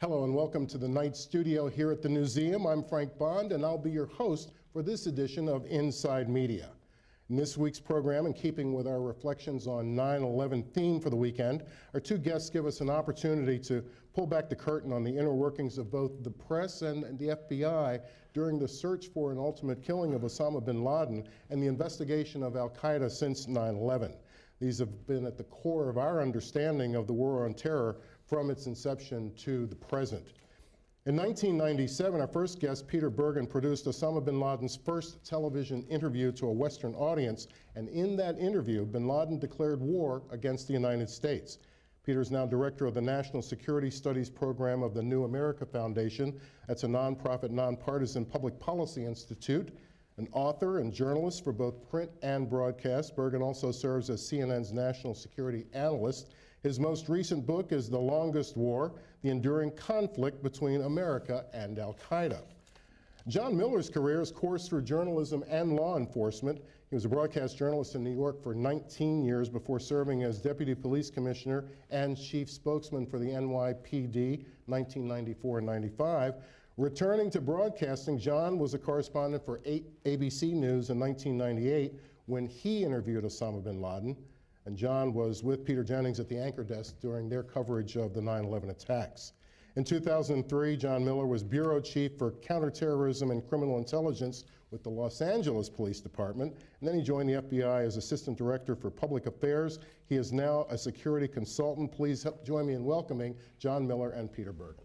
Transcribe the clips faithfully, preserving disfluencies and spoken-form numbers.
Hello and welcome to the night studio here at the museum. I'm Frank Bond and I'll be your host for this edition of Inside Media. In this week's program, in keeping with our reflections on nine eleven theme for the weekend, our two guests give us an opportunity to pull back the curtain on the inner workings of both the press and the F B I during the search for an ultimate killing of Osama bin Laden and the investigation of al-Qaeda since nine eleven. These have been at the core of our understanding of the war on terror from its inception to the present. In nineteen ninety-seven, our first guest, Peter Bergen, produced Osama bin Laden's first television interview to a Western audience, and in that interview, bin Laden declared war against the United States. Peter is now director of the National Security Studies Program of the New America Foundation. That's a nonprofit, nonpartisan public policy institute. An author and journalist for both print and broadcast, Bergen also serves as C N N's national security analyst. His most recent book is The Longest War, The Enduring Conflict Between America and Al-Qaeda. John Miller's career has coursed through journalism and law enforcement. He was a broadcast journalist in New York for nineteen years before serving as deputy police commissioner and chief spokesman for the N Y P D, nineteen ninety-four and ninety-five. Returning to broadcasting, John was a correspondent for A B C News in nineteen ninety-eight when he interviewed Osama bin Laden. And John was with Peter Jennings at the anchor desk during their coverage of the nine eleven attacks. In two thousand three, John Miller was bureau chief for counterterrorism and criminal intelligence with the Los Angeles Police Department, and then he joined the F B I as assistant director for public affairs. He is now a security consultant. Please help join me in welcoming John Miller and Peter Bergen.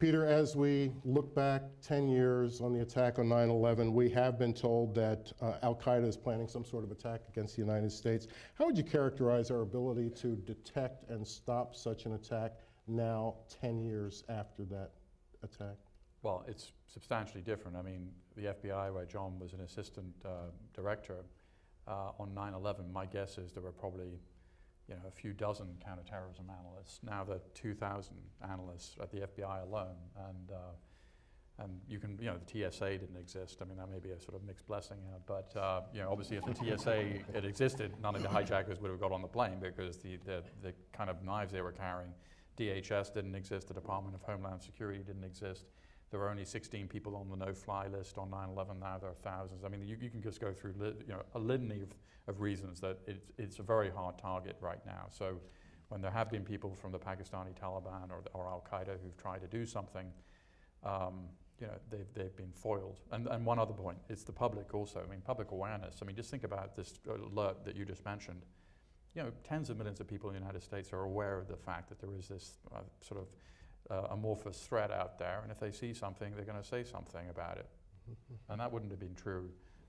Peter, as we look back ten years on the attack on nine eleven, we have been told that uh, al-Qaeda is planning some sort of attack against the United States. How would you characterize our ability to detect and stop such an attack now, ten years after that attack? Well, it's substantially different. I mean, the F B I, where John was an assistant uh, director uh, on nine eleven, my guess is there were probably you know, a few dozen counterterrorism analysts. Now there are two thousand analysts at the F B I alone, and uh, and you can, you know, the T S A didn't exist. I mean, that may be a sort of mixed blessing here, but uh, you know, obviously if the T S A had existed, none of the hijackers would have got on the plane because the, the, the kind of knives they were carrying. D H S didn't exist, the Department of Homeland Security didn't exist. There were only sixteen people on the no-fly list on nine eleven, now there are thousands. I mean, you, you can just go through li you know, a litany of, of reasons that it's, it's a very hard target right now. So when there have been people from the Pakistani Taliban or, or al-Qaeda who've tried to do something, um, you know, they've, they've been foiled. And, and one other point, it's the public also. I mean, public awareness. I mean, just think about this alert that you just mentioned. You know, tens of millions of people in the United States are aware of the fact that there is this uh, sort of Uh, amorphous threat out there, and if they see something, they're going to say something about it. And that wouldn't have been true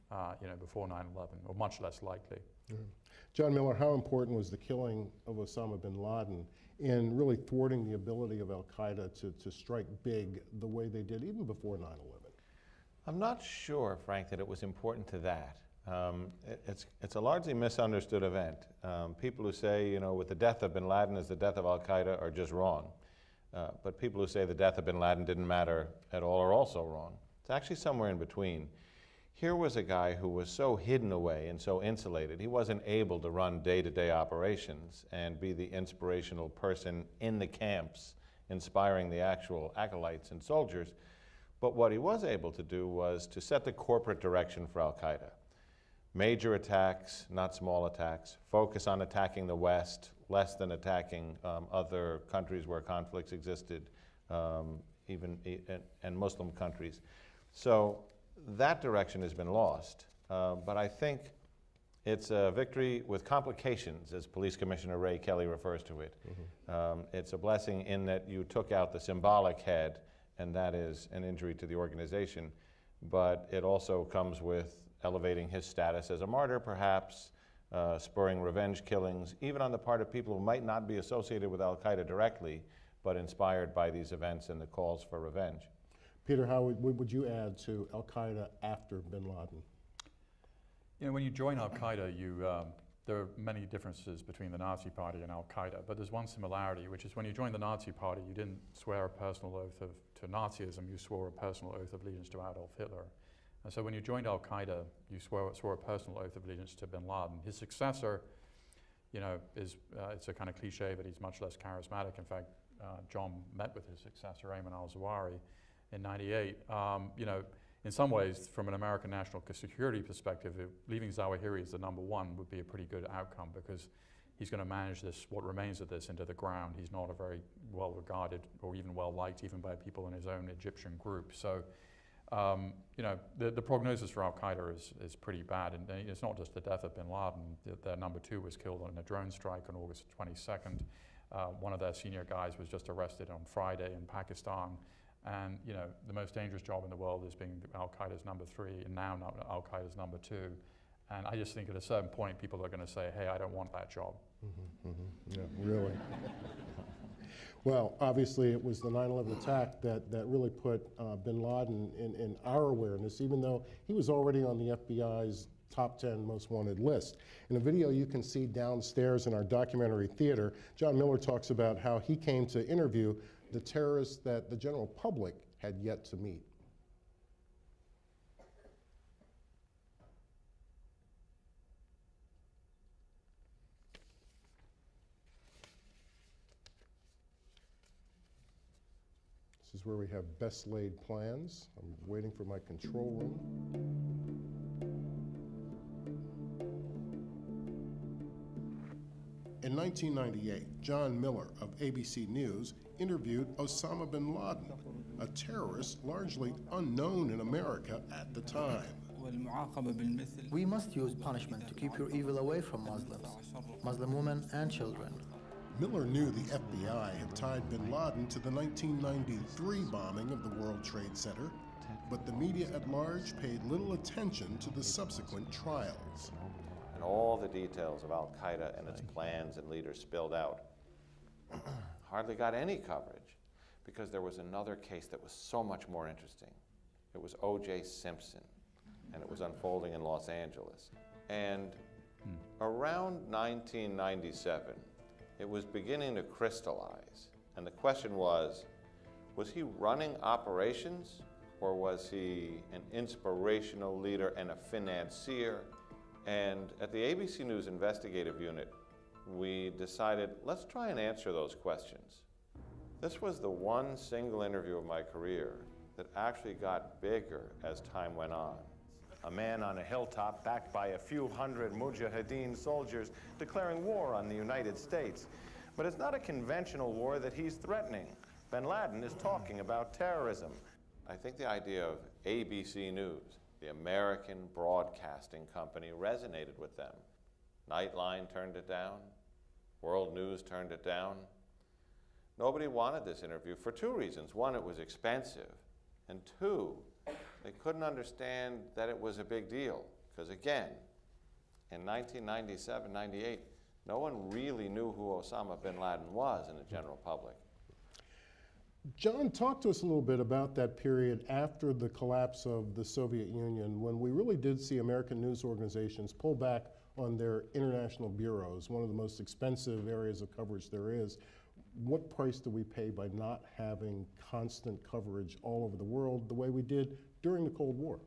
uh, you know, before nine eleven, or much less likely. Yeah. John Miller, how important was the killing of Osama bin Laden in really thwarting the ability of al-Qaeda to, to strike big the way they did even before nine eleven? I'm not sure, Frank, that it was important to that. Um, it, it's, it's a largely misunderstood event. Um, people who say, you know, with the death of bin Laden is the death of al-Qaeda are just wrong. Uh, but people who say the death of bin Laden didn't matter at all are also wrong. It's actually somewhere in between. Here was a guy who was so hidden away and so insulated, he wasn't able to run day-to-day operations and be the inspirational person in the camps, inspiring the actual acolytes and soldiers. But what he was able to do was to set the corporate direction for al-Qaeda. Major attacks, not small attacks, focus on attacking the West, less than attacking um, other countries where conflicts existed, um, even e and Muslim countries. So that direction has been lost. Uh, but I think it's a victory with complications, as Police Commissioner Ray Kelly refers to it. Mm-hmm. um, it's a blessing in that you took out the symbolic head, and that is an injury to the organization. But it also comes with elevating his status as a martyr, perhaps, Uh, spurring revenge killings, even on the part of people who might not be associated with al-Qaeda directly, but inspired by these events and the calls for revenge. Peter, how would, would you add to al-Qaeda after bin Laden? You know, when you join al-Qaeda, you, um, there are many differences between the Nazi Party and al-Qaeda, but there's one similarity, which is when you joined the Nazi Party, you didn't swear a personal oath of, to Nazism, you swore a personal oath of allegiance to Adolf Hitler. And so when you joined Al Qaeda, you swore, swore a personal oath of allegiance to bin Laden. His successor, you know, is, uh, it's a kind of cliche, but he's much less charismatic. In fact, uh, John met with his successor, Ayman al-Zawahiri, in ninety-eight. Um, you know, in some ways, from an American national security perspective, it, leaving Zawahiri as the number one would be a pretty good outcome, because he's going to manage this, what remains of this, into the ground. He's not a very well-regarded or even well-liked, even by people in his own Egyptian group. So, um, you know, the, the prognosis for al-Qaeda is, is pretty bad. And it's not just the death of bin Laden. Their number two was killed on a drone strike on August twenty-second. Uh, one of their senior guys was just arrested on Friday in Pakistan. And, you know, the most dangerous job in the world is being al-Qaeda's number three, and now al-Qaeda's number two. And I just think at a certain point, people are going to say, hey, I don't want that job. Mm-hmm, mm-hmm. Yeah, really. Well, obviously, it was the nine eleven attack that, that really put uh, bin Laden in, in our awareness, even though he was already on the F B I's top ten most wanted list. In a video you can see downstairs in our documentary theater, John Miller talks about how he came to interview the terrorists that the general public had yet to meet. This is where we have best laid plans. I'm waiting for my control room. In nineteen ninety-eight, John Miller of A B C News interviewed Osama bin Laden, a terrorist largely unknown in America at the time. We must use punishment to keep your evil away from Muslims, Muslim women and children. Miller knew the F B I had tied bin Laden to the nineteen ninety-three bombing of the World Trade Center, but the media at large paid little attention to the subsequent trials. And all the details of al-Qaeda and its plans and leaders spilled out hardly got any coverage, because there was another case that was so much more interesting. It was O J Simpson, and it was unfolding in Los Angeles. And hmm. around nineteen ninety-seven, it was beginning to crystallize. And the question was, was he running operations, or was he an inspirational leader and a financier? And at the A B C News investigative unit, we decided, let's try and answer those questions. This was the one single interview of my career that actually got bigger as time went on. A man on a hilltop backed by a few hundred Mujahideen soldiers declaring war on the United States. But it's not a conventional war that he's threatening. Bin Laden is talking about terrorism. I think the idea of A B C News, the American broadcasting company, resonated with them. Nightline turned it down. World News turned it down. Nobody wanted this interview for two reasons. One, it was expensive. And two, they couldn't understand that it was a big deal, because again, in nineteen ninety-seven, ninety-eight, no one really knew who Osama bin Laden was in the general public. John, talk to us a little bit about that period after the collapse of the Soviet Union, when we really did see American news organizations pull back on their international bureaus, one of the most expensive areas of coverage there is. What price do we pay by not having constant coverage all over the world the way we did during the Cold War?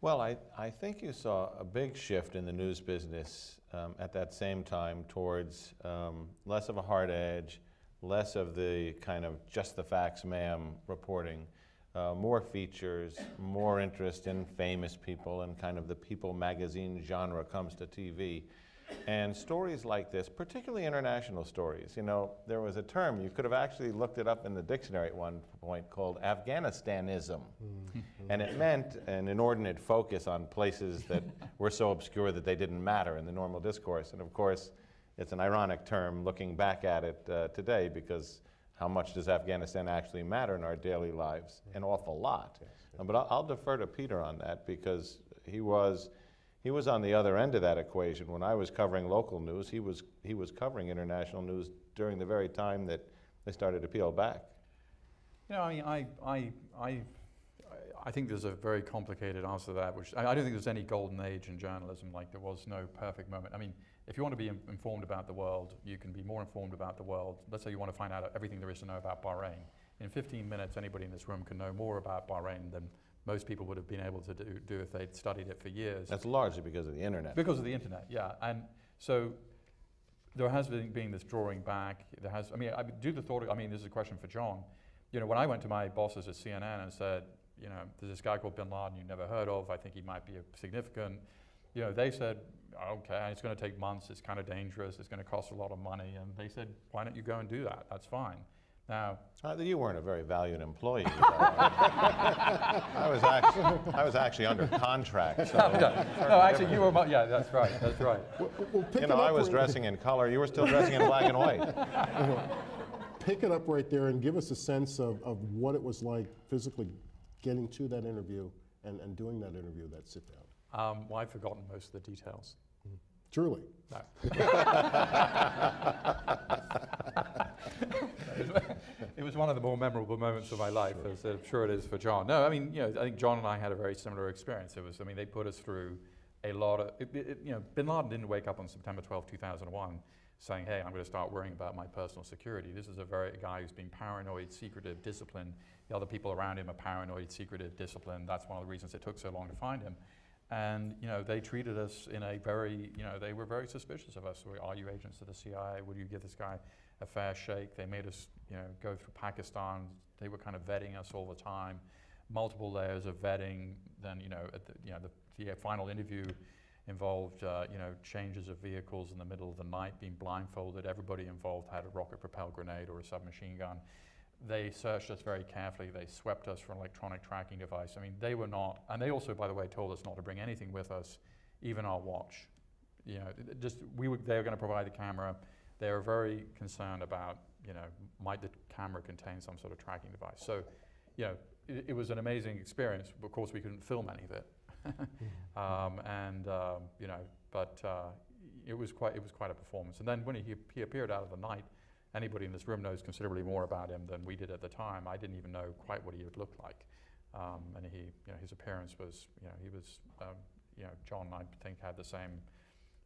Well, I, I think you saw a big shift in the news business um, at that same time towards um, less of a hard edge, less of the kind of just the facts, ma'am reporting, uh, more features, more interest in famous people, and kind of the people magazine genre comes to T V. And stories like this, particularly international stories, you know, there was a term, you could have actually looked it up in the dictionary at one point, called Afghanistanism. Mm-hmm. And it meant an inordinate focus on places that were so obscure that they didn't matter in the normal discourse. And of course, it's an ironic term looking back at it uh, today, because how much does Afghanistan actually matter in our daily lives? Mm-hmm. An awful lot. Yes, yes. But I'll, I'll defer to Peter on that, because he was He was on the other end of that equation. When I was covering local news, he was, he was covering international news during the very time that they started to peel back. You know, I mean, I, I, I, I think there's a very complicated answer to that, which I, I don't think there's any golden age in journalism, like there was no perfect moment. I mean, if you want to be in, informed about the world, you can be more informed about the world. Let's say you want to find out everything there is to know about Bahrain. In fifteen minutes, anybody in this room can know more about Bahrain than most people would have been able to do, do if they'd studied it for years. That's largely because of the internet. Because of the internet, yeah. And so there has been, been this drawing back. There has, I mean, I do the thought, I mean, this is a question for John. You know, when I went to my bosses at C N N and said, you know, there's this guy called Bin Laden you never heard of, I think he might be significant. You know, they said, okay, it's going to take months, it's kind of dangerous, it's going to cost a lot of money, and they said, why don't you go and do that? That's fine. Now, uh, you weren't a very valued employee. I was actually, I was actually under contract. So no, no actually, you were. Yeah, that's right. That's right. Well, well, pick you know, I was right dressing there. in color. You were still dressing in black and white. Pick it up right there and give us a sense of of what it was like physically getting to that interview and and doing that interview, that sit down. Um, well, I've forgotten most of the details. Mm-hmm. Truly. No. It was one of the more memorable moments of my life, sure. as I'm sure it is for John. No, I mean, you know, I think John and I had a very similar experience. It was, I mean, they put us through a lot of, it, it, you know, Bin Laden didn't wake up on September twelfth two thousand one saying, hey, I'm going to start worrying about my personal security. This is a very a guy who's been paranoid, secretive, disciplined. The other people around him are paranoid, secretive, disciplined. That's one of the reasons it took so long to find him. And, you know, they treated us in a very, you know, they were very suspicious of us. Are you agents of the C I A? Would you give this guy a fair shake? They made us, you know, go through Pakistan. They were kind of vetting us all the time. Multiple layers of vetting. Then, you know, at the, you know, the, the final interview involved, uh, you know, changes of vehicles in the middle of the night, being blindfolded. Everybody involved had a rocket-propelled grenade or a submachine gun. They searched us very carefully. They swept us for an electronic tracking device. I mean, they were not, and they also, by the way, told us not to bring anything with us, even our watch. You know, just we were, they were going to provide the camera. They were very concerned about, you know, might the camera contain some sort of tracking device? So, you know, it, it was an amazing experience. Of course, we couldn't film any of it, um, and um, you know, but uh, it was quite, it was quite a performance. And then when he, he appeared out of the night. Anybody in this room knows considerably more about him than we did at the time. I didn't even know quite what he would look like, um, and he, you know, his appearance was, you know, he was, um, you know, John, I think, had the same.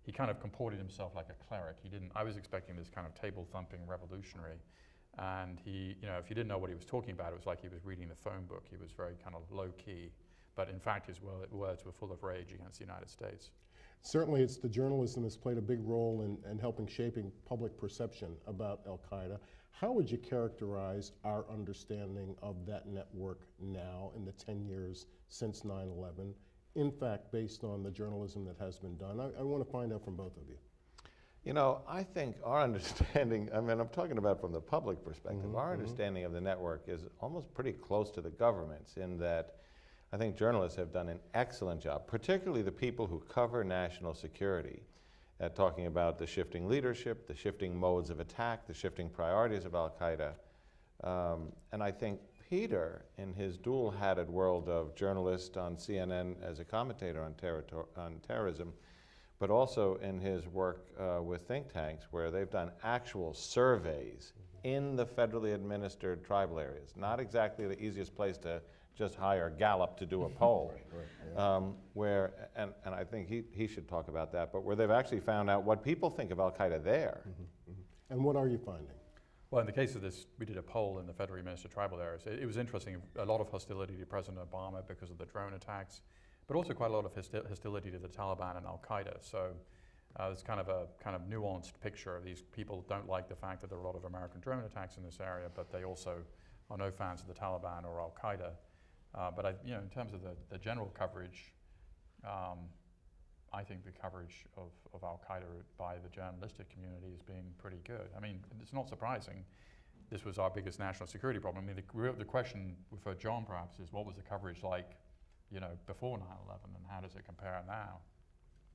He kind of comported himself like a cleric. He didn't. I was expecting this kind of table-thumping revolutionary, and he, you know, if you didn't know what he was talking about, it was like he was reading the phone book. He was very kind of low-key, but in fact, his words were full of rage against the United States. Certainly it's the journalism that's played a big role in, in helping shaping public perception about al-Qaeda. How would you characterize our understanding of that network now in the ten years since nine eleven, in fact, based on the journalism that has been done? I, I want to find out from both of you. You know, I think our understanding, I mean, I'm talking about from the public perspective, mm-hmm. our understanding of the network is almost pretty close to the government's in that I think journalists have done an excellent job, particularly the people who cover national security, uh, talking about the shifting leadership, the shifting modes of attack, the shifting priorities of al-Qaeda. Um, and I think Peter, in his dual-hatted world of journalist on C N N as a commentator on, on terrorism, but also in his work uh, with think tanks, where they've done actual surveys in the federally administered tribal areas. Not exactly the easiest place to just hire Gallup to do a poll, right, right, yeah. um, where, and, and I think he, he should talk about that, but where they've actually found out what people think of al-Qaeda there. Mm-hmm, mm-hmm. And what are you finding? Well, in the case of this, we did a poll in the federally administered tribal areas. It, it was interesting, a lot of hostility to President Obama because of the drone attacks, but also quite a lot of hostility to the Taliban and al-Qaeda. So uh, it's kind of a kind of nuanced picture. These people don't like the fact that there are a lot of American drone attacks in this area, but they also are no fans of the Taliban or al-Qaeda. Uh, but I, you know, in terms of the, the general coverage, um, I think the coverage of, of al-Qaeda by the journalistic community has been pretty good. I mean, it's not surprising. This was our biggest national security problem. I mean, the, the question for John perhaps is what was the coverage like, you know, before nine eleven and how does it compare now?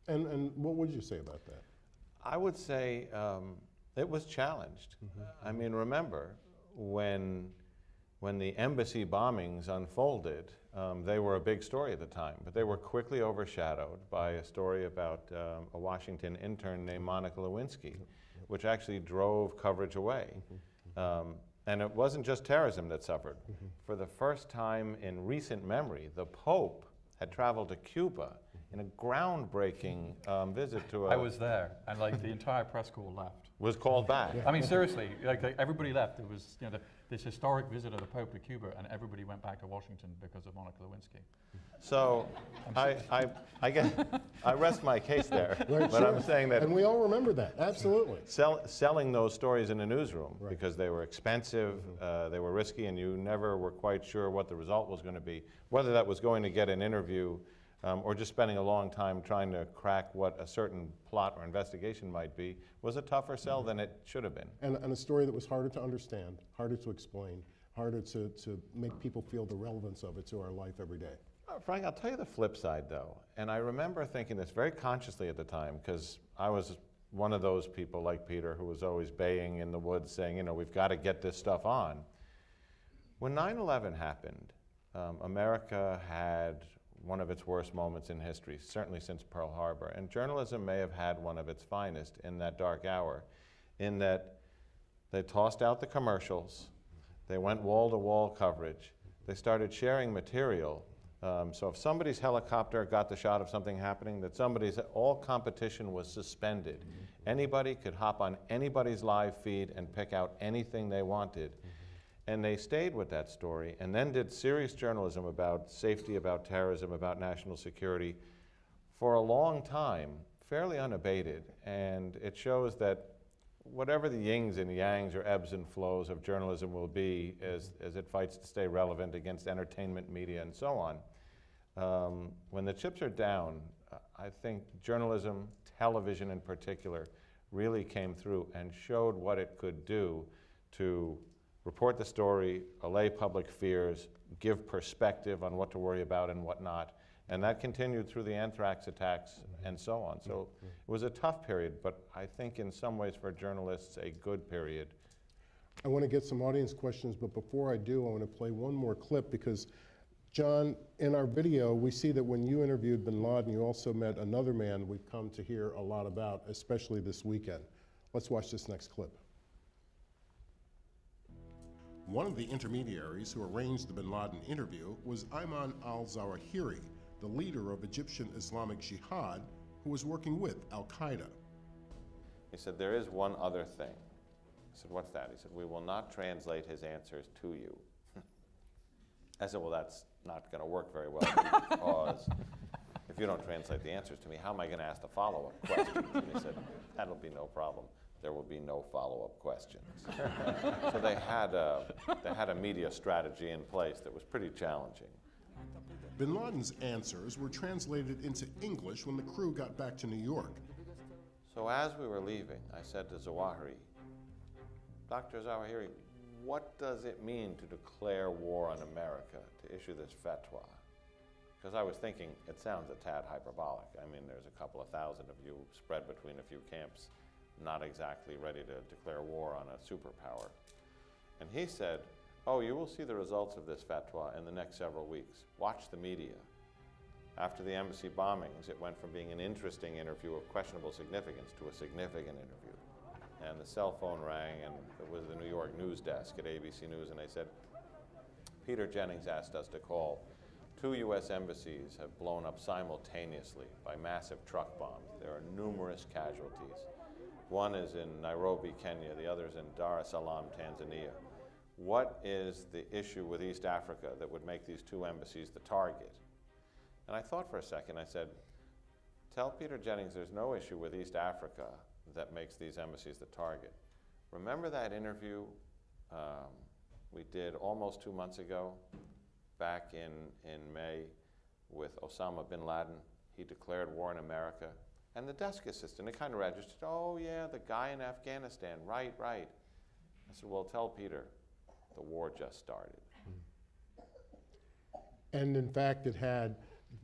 And, and what would you say about that? I would say um, it was challenged. Mm-hmm. I mean, remember when When the embassy bombings unfolded, um, they were a big story at the time, but they were quickly overshadowed by a story about um, a Washington intern named Monica Lewinsky, which actually drove coverage away. Um, and it wasn't just terrorism that suffered. For the first time in recent memory, the Pope had traveled to Cuba in a groundbreaking um, visit to a... I was there, and like the entire press corps left. Was called back. Yeah. I mean, seriously, like, like everybody left. It was, you know, the, this historic visit of the Pope to Cuba, and everybody went back to Washington because of Monica Lewinsky. So, I, I, I guess, I rest my case there, right, but sure. I'm saying that... And we all remember that, absolutely. Sell, selling those stories in a newsroom, right, because they were expensive, mm-hmm. uh, they were risky, and you never were quite sure what the result was going to be, whether that was going to get an interview Um, or just spending a long time trying to crack what a certain plot or investigation might be, was a tougher sell than it should have been. And, and a story that was harder to understand, harder to explain, harder to, to make people feel the relevance of it to our life every day. Uh, Frank, I'll tell you the flip side, though. And I remember thinking this very consciously at the time, because I was one of those people like Peter who was always baying in the woods saying, you know, we've got to get this stuff on. When nine eleven happened, um, America had one of its worst moments in history, certainly since Pearl Harbor. And journalism may have had one of its finest in that dark hour, in that they tossed out the commercials, they went wall-to-wall coverage, they started sharing material. Um, so if somebody's helicopter got the shot of something happening, that somebody's, all competition was suspended. Mm-hmm. Anybody could hop on anybody's live feed and pick out anything they wanted. And they stayed with that story and then did serious journalism about safety, about terrorism, about national security for a long time, fairly unabated. And it shows that whatever the yings and yangs or ebbs and flows of journalism will be as, as it fights to stay relevant against entertainment media and so on, um, when the chips are down, I think journalism, television in particular, really came through and showed what it could do to report the story, allay public fears, give perspective on what to worry about and what not. And that continued through the anthrax attacks and so on. So it was a tough period, but I think in some ways for journalists, a good period. I want to get some audience questions, but before I do, I want to play one more clip because, John, in our video, we see that when you interviewed bin Laden, you also met another man we've come to hear a lot about, especially this weekend. Let's watch this next clip. One of the intermediaries who arranged the bin Laden interview was Ayman al-Zawahiri, the leader of Egyptian Islamic Jihad, who was working with al-Qaeda. He said, there is one other thing. I said, what's that? He said, we will not translate his answers to you. I said, well, that's not going to work very well because if you don't translate the answers to me, how am I going to ask the follow-up questions? And he said, that'll be no problem. There will be no follow-up questions. So they had, a, they had a media strategy in place that was pretty challenging. Bin Laden's answers were translated into English when the crew got back to New York. So as we were leaving, I said to Zawahiri, Doctor Zawahiri, what does it mean to declare war on America, to issue this fatwa? Because I was thinking, it sounds a tad hyperbolic. I mean, there's a couple of thousand of you spread between a few camps, not exactly ready to declare war on a superpower. And he said, oh, you will see the results of this fatwa in the next several weeks. Watch the media. After the embassy bombings, it went from being an interesting interview of questionable significance to a significant interview. And the cell phone rang, and it was the New York news desk at A B C News, and they said, Peter Jennings asked us to call. Two U S embassies have blown up simultaneously by massive truck bombs. There are numerous casualties. One is in Nairobi, Kenya, the other is in Dar es Salaam, Tanzania. What is the issue with East Africa that would make these two embassies the target? And I thought for a second, I said, tell Peter Jennings there's no issue with East Africa that makes these embassies the target. Remember that interview um, we did almost two months ago, back in, in May, with Osama bin Laden? He declared war on America. And the desk assistant, it kind of registered, oh yeah, the guy in Afghanistan, right, right. I said, well, tell Peter, the war just started. And in fact, it had.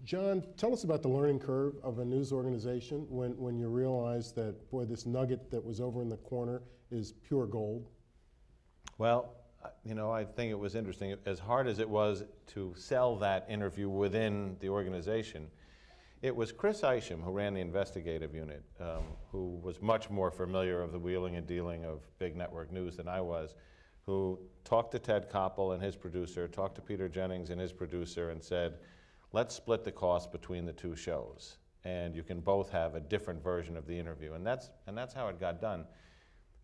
John, tell us about the learning curve of a news organization when, when you realize that, boy, this nugget that was over in the corner is pure gold. Well, you know, I think it was interesting. As hard as it was to sell that interview within the organization, it was Chris Isham, who ran the investigative unit, um, who was much more familiar of the wheeling and dealing of big network news than I was, who talked to Ted Koppel and his producer, talked to Peter Jennings and his producer, and said, let's split the cost between the two shows, and you can both have a different version of the interview. And that's, and that's how it got done.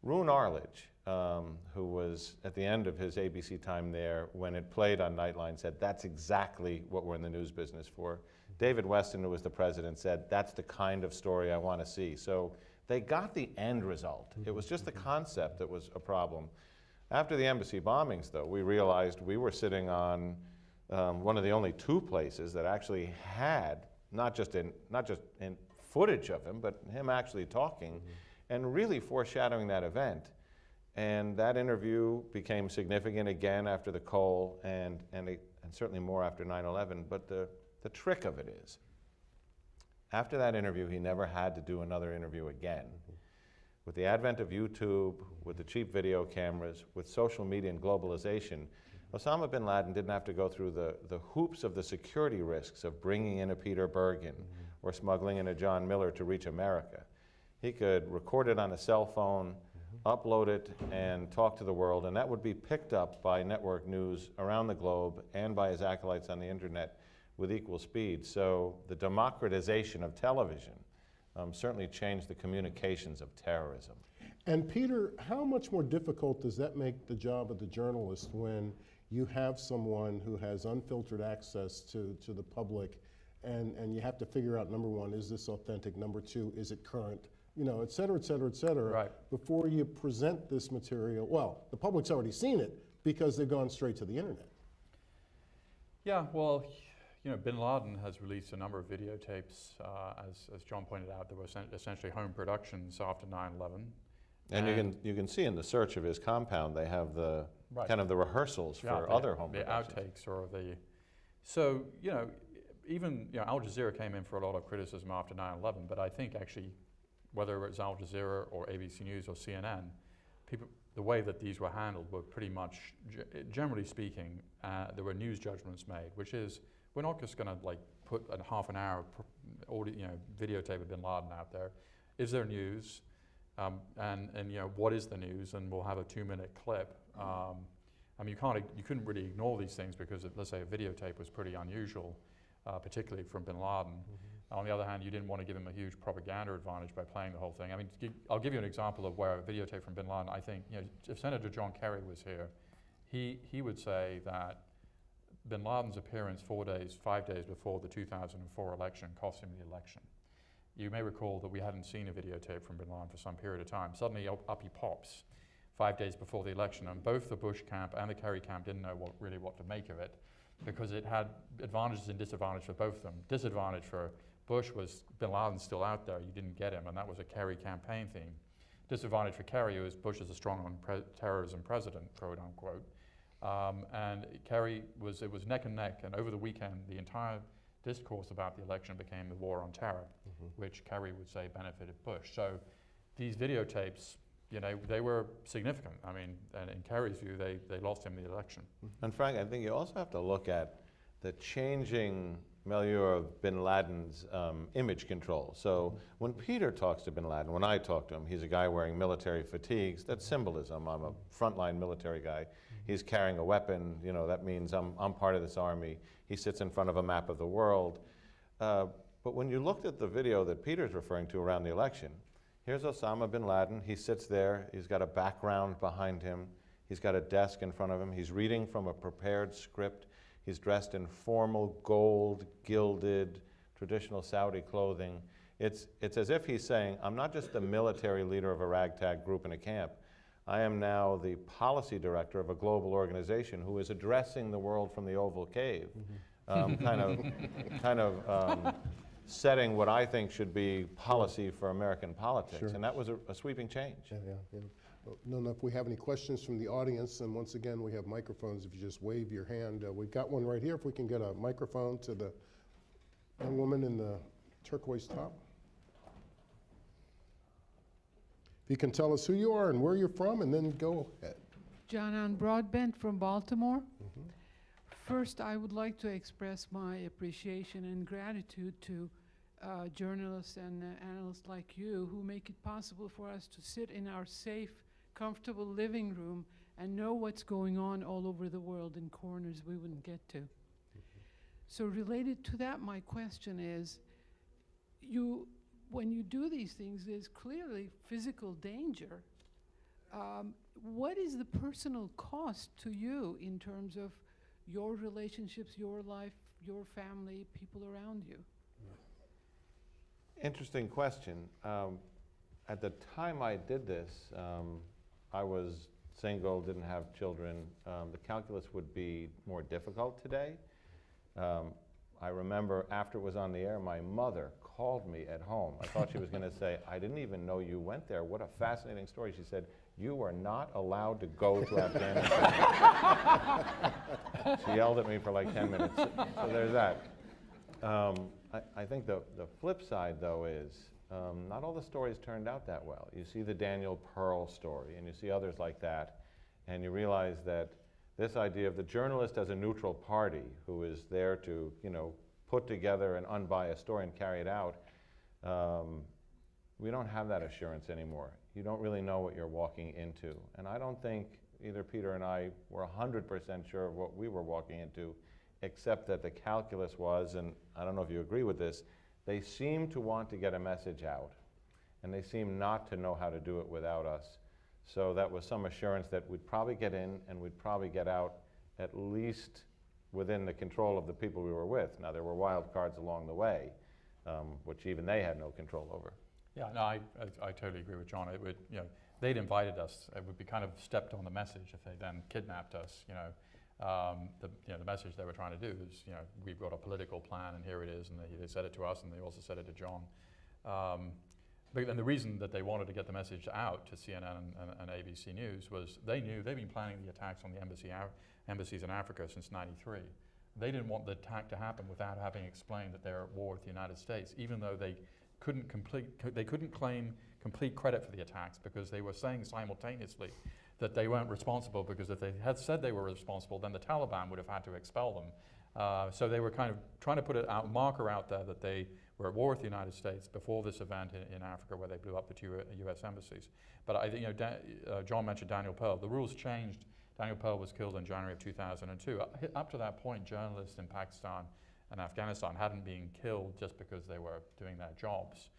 Rune Arledge, um, who was at the end of his A B C time there, when it played on Nightline, said, that's exactly what we're in the news business for. David Weston, who was the president, said, that's the kind of story I want to see. So they got the end result. It was just the concept that was a problem. After the embassy bombings, though, we realized we were sitting on um, one of the only two places that actually had not just in not just in footage of him, but him actually talking, mm-hmm. and really foreshadowing that event. And that interview became significant again after the Cole, and and it, and certainly more after nine eleven. But the the trick of it is, after that interview, he never had to do another interview again. Mm-hmm. With the advent of YouTube, with the cheap video cameras, with social media and globalization, Osama bin Laden didn't have to go through the, the hoops of the security risks of bringing in a Peter Bergen mm-hmm. or smuggling in a John Miller to reach America. He could record it on a cell phone, mm-hmm. upload it, and talk to the world, and that would be picked up by network news around the globe and by his acolytes on the internet with equal speed. So the democratization of television Um, certainly changed the communications of terrorism. And Peter, how much more difficult does that make the job of the journalist when you have someone who has unfiltered access to, to the public, and, and you have to figure out, number one, is this authentic? Number two, is it current? You know, et cetera, et cetera, et cetera, right. before you present this material. Well, the public's already seen it because they've gone straight to the internet. Yeah, well, you know, bin Laden has released a number of videotapes. Uh, as, as John pointed out, there were essentially home productions after nine eleven. And, and you can you can see in the search of his compound, they have the right. kind of the rehearsals yeah, for the, other home the productions. The outtakes or the... So, you know, even, you know, Al Jazeera came in for a lot of criticism after nine eleven, but I think actually, whether it was Al Jazeera or A B C News or C N N, people, the way that these were handled were pretty much, generally speaking, uh, there were news judgments made, which is, we're not just going to like put a half an hour audio, you know, videotape of bin Laden out there. Is there news? Um, and, and, you know, what is the news? And we'll have a two minute clip. Um, I mean, you, can't, you couldn't really ignore these things because, if, let's say, a videotape was pretty unusual, uh, particularly from bin Laden. Mm-hmm. On the other hand, you didn't want to give him a huge propaganda advantage by playing the whole thing. I mean, I'll give you an example of where a videotape from bin Laden, I think, you know, if Senator John Kerry was here, he, he would say that bin Laden's appearance four days, five days before the two thousand four election cost him the election. You may recall that we hadn't seen a videotape from bin Laden for some period of time. Suddenly up, up he pops five days before the election, and both the Bush camp and the Kerry camp didn't know what, really what to make of it, because it had advantages and disadvantages for both of them. Disadvantage for Bush was bin Laden's still out there, you didn't get him, and that was a Kerry campaign theme. Disadvantage for Kerry was Bush is a strong on pre terrorism president, quote unquote. Um, and Kerry was, it was neck and neck, and over the weekend the entire discourse about the election became the war on terror, mm-hmm. which Kerry would say benefited Bush. So these videotapes, you know, they were significant. I mean, and in Kerry's view, they, they lost him the election. And Frank, I think you also have to look at the changing milieu of bin Laden's um, image control. So when Peter talks to bin Laden, when I talk to him, he's a guy wearing military fatigues. That's symbolism. I'm a frontline military guy. He's carrying a weapon. You know, that means I'm, I'm part of this army. He sits in front of a map of the world. Uh, but when you looked at the video that Peter's referring to around the election, here's Osama bin Laden. He sits there. He's got a background behind him. He's got a desk in front of him. He's reading from a prepared script. He's dressed in formal, gold, gilded, traditional Saudi clothing. It's, it's as if he's saying, I'm not just the military leader of a ragtag group in a camp. I am now the policy director of a global organization who is addressing the world from the Oval Cave, mm-hmm. um, kind of, kind of um, setting what I think should be policy for American politics. Sure. And that was a, a sweeping change. Yeah, yeah, yeah. I don't know if we have any questions from the audience, and once again, we have microphones. If you just wave your hand, uh, we've got one right here. If we can get a microphone to the young woman in the turquoise top. If you can tell us who you are and where you're from, and then go ahead. John on Broadbent from Baltimore. Mm-hmm. First, I would like to express my appreciation and gratitude to Uh, journalists and uh, analysts like you who make it possible for us to sit in our safe, comfortable living room and know what's going on all over the world in corners we wouldn't get to. Mm-hmm. So related to that, my question is, you, when you do these things, there's clearly physical danger. Um, what is the personal cost to you in terms of your relationships, your life, your family, people around you? Interesting question. Um, at the time I did this, um, I was single, didn't have children. Um, the calculus would be more difficult today. Um, I remember after it was on the air, my mother called me at home. I thought she was going to say, I didn't even know you went there. What a fascinating story. She said, you are not allowed to go to Afghanistan. She yelled at me for like ten minutes. So there's that. Um, I, I think the, the flip side, though, is um, not all the stories turned out that well. You see the Daniel Pearl story, and you see others like that, and you realize that this idea of the journalist as a neutral party who is there to, you know, put together an unbiased story and carry it out, um, we don't have that assurance anymore. You don't really know what you're walking into. And I don't think either Peter and I were one hundred percent sure of what we were walking into, except that the calculus was, and I don't know if you agree with this, they seem to want to get a message out, and they seem not to know how to do it without us. So that was some assurance that we'd probably get in and we'd probably get out at least within the control of the people we were with. Now, there were wild cards along the way, um, which even they had no control over. Yeah, no, I, I, I totally agree with John. It would, you know, they'd invited us. It would be kind of stepped on the message if they then kidnapped us, you know. Um, the, you know, the message they were trying to do is, you know, we've got a political plan and here it is, and they, they said it to us and they also said it to John. Um, but then the reason that they wanted to get the message out to C N N and, and, and A B C News was they knew they've been planning the attacks on the embassy, embassies in Africa since ninety-three. They didn't want the attack to happen without having explained that they're at war with the United States, even though they couldn't complete, co they couldn't claim complete credit for the attacks because they were saying simultaneously that they weren't responsible, because if they had said they were responsible, then the Taliban would have had to expel them. Uh, so they were kind of trying to put a out, marker out there that they were at war with the United States before this event in, in Africa where they blew up the two U S embassies. But I think, you know, Dan, uh, John mentioned Daniel Pearl. The rules changed. Daniel Pearl was killed in January of two thousand two. Up, up to that point, journalists in Pakistan and Afghanistan hadn't been killed just because they were doing their jobs.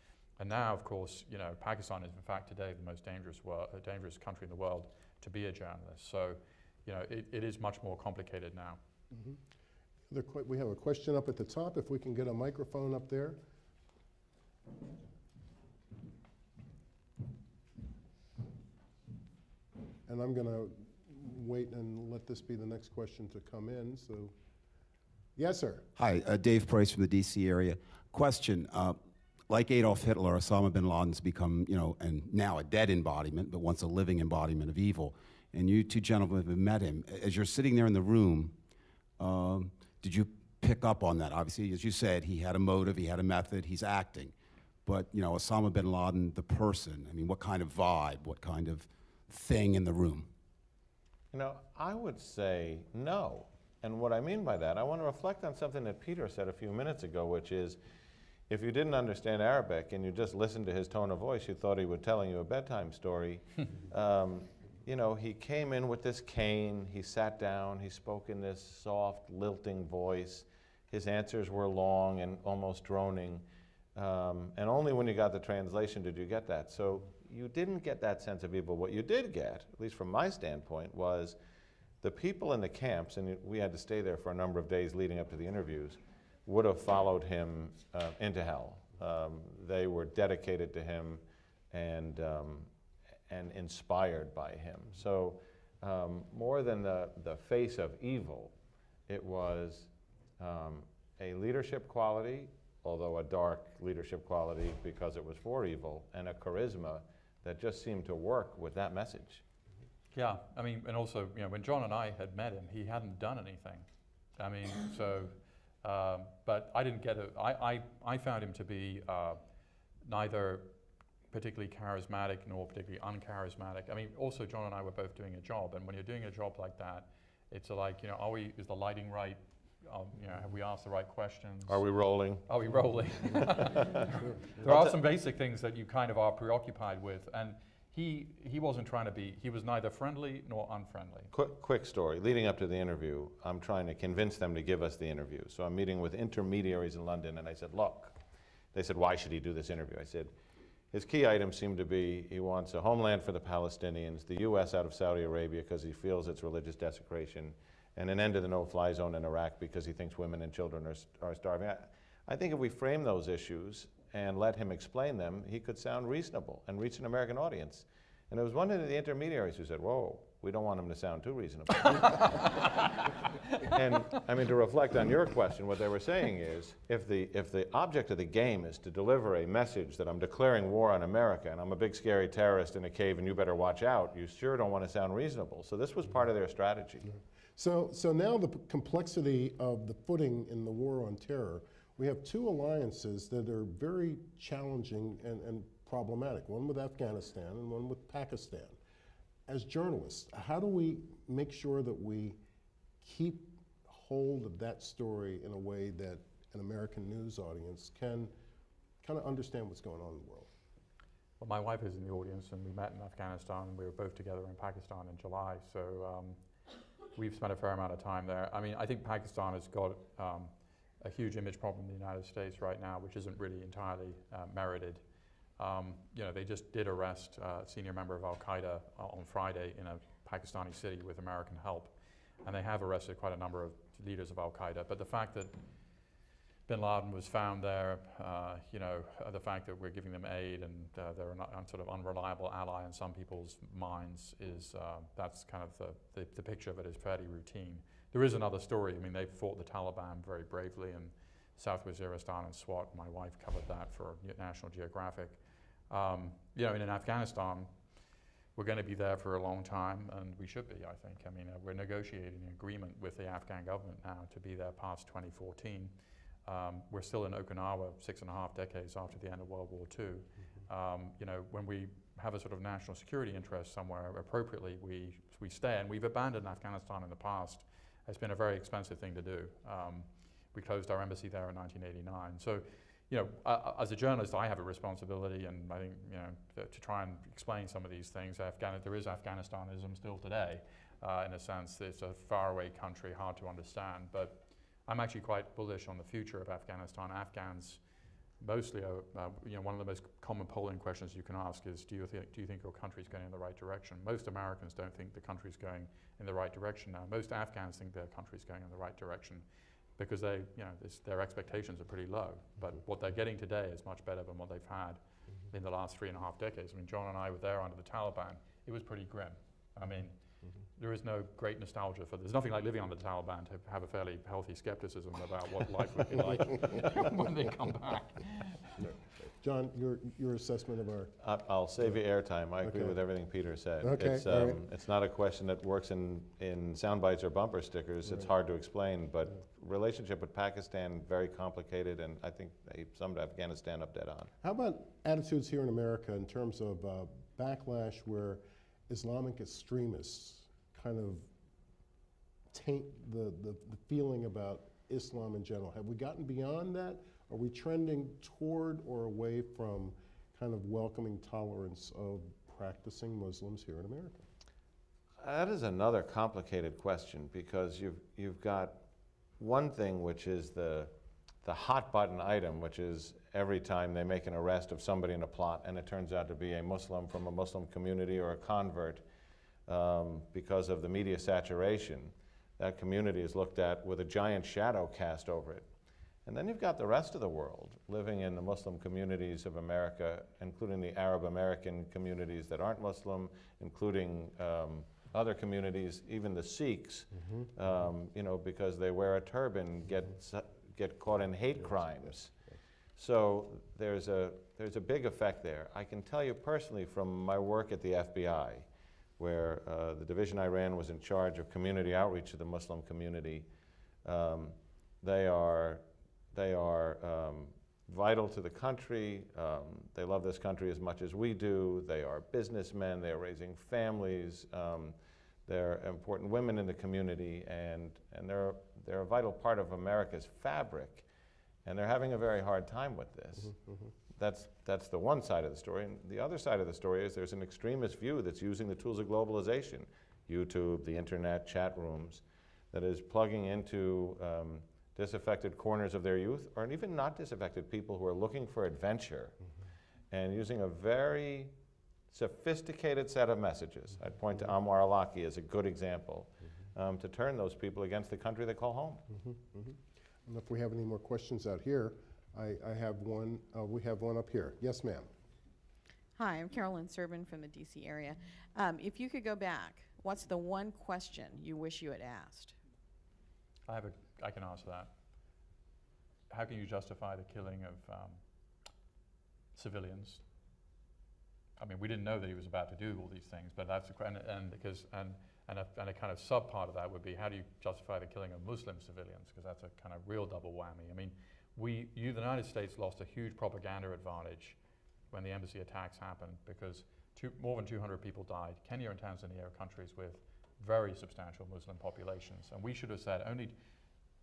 And now, of course, you know, Pakistan is in fact today the most dangerous, wor uh, dangerous country in the world to be a journalist. So, you know, it, it is much more complicated now. Mm-hmm. The qu we have a question up at the top, if we can get a microphone up there. And I'm gonna wait and let this be the next question to come in, so. Yes, sir. Hi, uh, Dave Price from the D C area. Question, uh, like Adolf Hitler, Osama bin Laden's become, you know, and now a dead embodiment, but once a living embodiment of evil. And you two gentlemen have met him. As you're sitting there in the room, um, did you pick up on that? Obviously, as you said, he had a motive, he had a method, he's acting. But, you know, Osama bin Laden, the person, I mean, what kind of vibe, what kind of thing in the room? You know, I would say no. And what I mean by that, I want to reflect on something that Peter said a few minutes ago, which is, if you didn't understand Arabic and you just listened to his tone of voice, you thought he was telling you a bedtime story. um, you know, he came in with this cane, he sat down, he spoke in this soft, lilting voice. His answers were long and almost droning. Um, and only when you got the translation did you get that. So you didn't get that sense of evil. What you did get, at least from my standpoint, was the people in the camps, and we had to stay there for a number of days leading up to the interviews, would have followed him uh, into hell. Um, they were dedicated to him and, um, and inspired by him. So um, more than the, the face of evil, it was um, a leadership quality, although a dark leadership quality because it was for evil, and a charisma that just seemed to work with that message. Yeah, I mean, and also, you know, when John and I had met him, he hadn't done anything. I mean, so, um, but I didn't get a, I, I, I found him to be uh, neither particularly charismatic nor particularly uncharismatic. I mean, also John and I were both doing a job, and when you're doing a job like that, it's like, you know, are we, is the lighting right? Um, you know, have we asked the right questions? Are we rolling? Are we rolling? There are some basic things that you kind of are preoccupied with, and he he wasn't trying to be, he was neither friendly nor unfriendly. Quick, quick story, leading up to the interview, I'm trying to convince them to give us the interview. So I'm meeting with intermediaries in London, and I said, look, they said, why should he do this interview? I said, his key items seem to be, he wants a homeland for the Palestinians, the U S out of Saudi Arabia because he feels it's religious desecration, and an end to the no-fly zone in Iraq because he thinks women and children are, are starving. I, I think if we frame those issues and let him explain them, he could sound reasonable and reach an American audience. And it was one of the intermediaries who said, whoa, we don't want him to sound too reasonable. And I mean, to reflect on your question, what they were saying is, if the, if the object of the game is to deliver a message that I'm declaring war on America and I'm a big scary terrorist in a cave and you better watch out, you sure don't want to sound reasonable. So this was part of their strategy. So, so now the complexity of the footing in the war on terror, we have two alliances that are very challenging and, and problematic, one with Afghanistan and one with Pakistan. As journalists, how do we make sure that we keep hold of that story in a way that an American news audience can kind of understand what's going on in the world? Well, my wife is in the audience, and we met in Afghanistan, and we were both together in Pakistan in July, so um, we've spent a fair amount of time there. I mean, I think Pakistan has got um, a huge image problem in the United States right now, which isn't really entirely uh, merited. Um, you know, they just did arrest uh, a senior member of Al Qaeda uh, on Friday in a Pakistani city with American help, and they have arrested quite a number of leaders of Al Qaeda. But the fact that Bin Laden was found there, uh, you know, uh, the fact that we're giving them aid and uh, they're an un sort of unreliable ally in some people's minds is uh, that's kind of the, the the picture of it is fairly routine. There is another story. I mean, they fought the Taliban very bravely in South Waziristan and SWAT. My wife covered that for National Geographic. Um, you know, and in Afghanistan, we're going to be there for a long time, and we should be, I think. I mean, uh, we're negotiating an agreement with the Afghan government now to be there past twenty fourteen. Um, we're still in Okinawa six and a half decades after the end of World War Two. Mm-hmm. um, you know, when we have a sort of national security interest somewhere, appropriately, we, we stay. And we've abandoned Afghanistan in the past. It's been a very expensive thing to do. Um, we closed our embassy there in nineteen eighty-nine. So, you know, uh, as a journalist, I have a responsibility, and I think, you know, th to try and explain some of these things. Afghani there is Afghanistanism still today, uh, in a sense. It's a faraway country, hard to understand. But I'm actually quite bullish on the future of Afghanistan. Afghans, mostly, are, uh, you know, one of the most common polling questions you can ask is, do you think do you think your country's going in the right direction? Most Americans don't think the country's going in the right direction now. Most Afghans think their country's going in the right direction because they, you know, this, their expectations are pretty low. But what they're getting today is much better than what they've had mm-hmm. in the last three and a half decades. I mean, John and I were there under the Taliban. It was pretty grim. I mean, mm-hmm. there is no great nostalgia for this. There's nothing like living under the Taliban to have a fairly healthy skepticism about what life would be like when they come back. John, your, your assessment of our... Uh, I'll save you airtime. I okay. agree with everything Peter said. Okay. It's, um, right. it's not a question that works in, in sound bites or bumper stickers. Right. It's hard to explain, but yeah. relationship with Pakistan, very complicated, and I think they summed Afghanistan up dead on. How about attitudes here in America in terms of uh, backlash where Islamic extremists kind of taint the, the, the feeling about Islam in general? Have we gotten beyond that? Are we trending toward or away from kind of welcoming tolerance of practicing Muslims here in America? That is another complicated question, because you've, you've got one thing which is the, the hot button item, which is every time they make an arrest of somebody in a plot and it turns out to be a Muslim from a Muslim community or a convert, um, because of the media saturation, that community is looked at with a giant shadow cast over it. And then you've got the rest of the world living in the Muslim communities of America, including the Arab American communities that aren't Muslim, including um, other communities, even the Sikhs, mm-hmm. um, you know, because they wear a turban, get, get caught in hate crimes. So there's a, there's a big effect there. I can tell you personally from my work at the F B I, where uh, the division I ran was in charge of community outreach to the Muslim community. Um, they are They are um, vital to the country. Um, they love this country as much as we do. They are businessmen. They are raising families. Um, they're important women in the community, and, and they're, they're a vital part of America's fabric. And they're having a very hard time with this. Mm-hmm, mm-hmm. That's, that's the one side of the story. And the other side of the story is there's an extremist view that's using the tools of globalization, YouTube, the internet, chat rooms, that is plugging into um, disaffected corners of their youth, or even not disaffected people who are looking for adventure, mm-hmm. and using a very sophisticated set of messages. I'd point to Amwar al-Awlaki as a good example, mm-hmm. um, to turn those people against the country they call home. Mm-hmm. Mm-hmm. I don't know if we have any more questions out here. I, I have one, uh, we have one up here. Yes, ma'am. Hi, I'm Carolyn Serban from the D C area. Um, if you could go back, what's the one question you wish you had asked? I have a, I can answer that. How can you justify the killing of um, civilians? I mean, we didn't know that he was about to do all these things, but that's the, and, and because, and, and a, and a kind of sub part of that would be, how do you justify the killing of Muslim civilians? Because that's a kind of real double whammy. I mean, we, you, the United States lost a huge propaganda advantage when the embassy attacks happened, because two, more than two hundred people died. Kenya and Tanzania are countries with very substantial Muslim populations. And we should have said only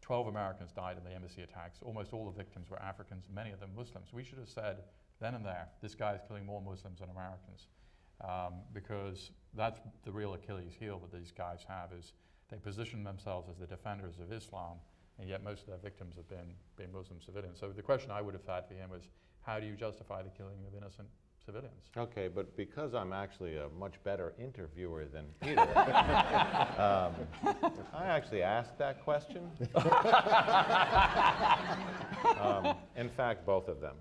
twelve Americans died in the embassy attacks. Almost all the victims were Africans, many of them Muslims. We should have said then and there, this guy is killing more Muslims than Americans. Um, because that's the real Achilles heel that these guys have, is they position themselves as the defenders of Islam, and yet most of their victims have been, been Muslim civilians. So the question I would have had for him was, how do you justify the killing of innocent civilians? Okay, but because I'm actually a much better interviewer than Peter, um, I actually asked that question. um, in fact, both of them.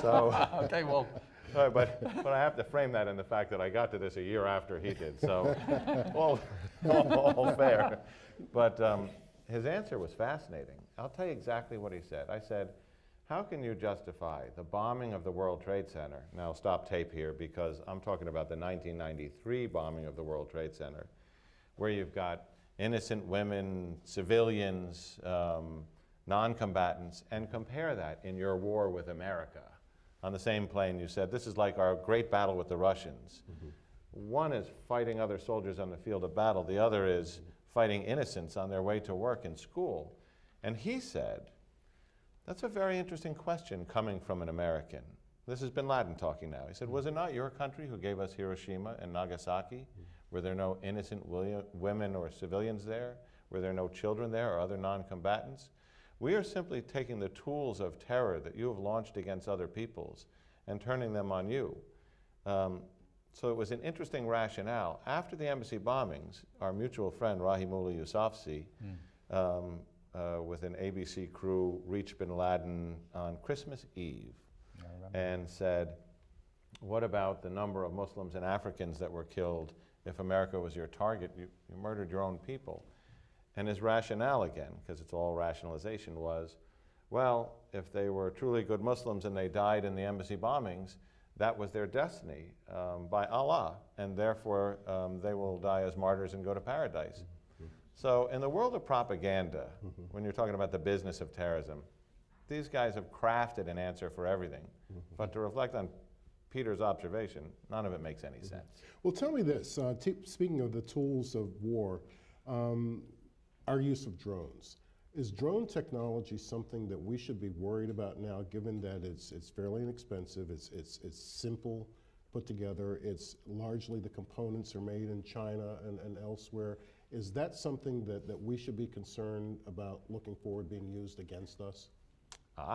So okay, well. Uh, but, but I have to frame that in the fact that I got to this a year after he did, so all, all, all fair. But um, his answer was fascinating. I'll tell you exactly what he said. I said, how can you justify the bombing of the World Trade Center? Now stop tape here, because I'm talking about the nineteen ninety-three bombing of the World Trade Center, where you've got innocent women, civilians, um, non-combatants, and compare that in your war with America. On the same plane, you said, this is like our great battle with the Russians. Mm-hmm. One is fighting other soldiers on the field of battle. The other is fighting innocents on their way to work and school. And he said, that's a very interesting question coming from an American. This is bin Laden talking now. He said, was it not your country who gave us Hiroshima and Nagasaki? Mm-hmm. Were there no innocent women or civilians there? Were there no children there or other non-combatants? We are simply taking the tools of terror that you have launched against other peoples and turning them on you. Um, so it was an interesting rationale. After the embassy bombings, our mutual friend Rahimullah Yousafzai, mm. um, uh, with an A B C crew, reached bin Laden on Christmas Eve and said, what about the number of Muslims and Africans that were killed? If America was your target, you, you murdered your own people. And his rationale again, because it's all rationalization, was, well, if they were truly good Muslims and they died in the embassy bombings, that was their destiny um, by Allah, and therefore um, they will die as martyrs and go to paradise. Mm-hmm. So in the world of propaganda, mm-hmm. when you're talking about the business of terrorism, these guys have crafted an answer for everything. Mm-hmm. But to reflect on Peter's observation, none of it makes any mm-hmm. sense. Well, tell me this, uh, t speaking of the tools of war, um, our use of drones. Is drone technology something that we should be worried about now, given that it's, it's fairly inexpensive, it's, it's, it's simple put together, it's largely the components are made in China and, and elsewhere. Is that something that, that we should be concerned about looking forward being used against us? Uh,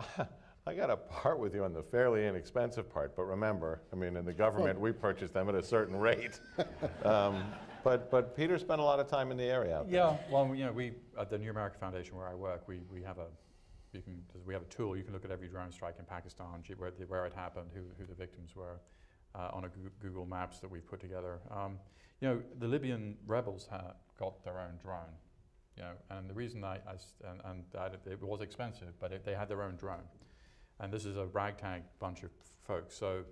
I got to part with you on the fairly inexpensive part, but remember, I mean, in the government, we purchase them at a certain rate. um, But, but Peter spent a lot of time in the area. Out yeah, there. Well, you know, we at the New America Foundation where I work, we, we have a you can we have a tool. You can look at every drone strike in Pakistan, where, where it happened, who, who the victims were, uh, on a Google Maps that we've put together. Um, you know, the Libyan rebels ha got their own drone. You know, and the reason I, I and, and that it was expensive, but it, they had their own drone, and this is a ragtag bunch of folks. So.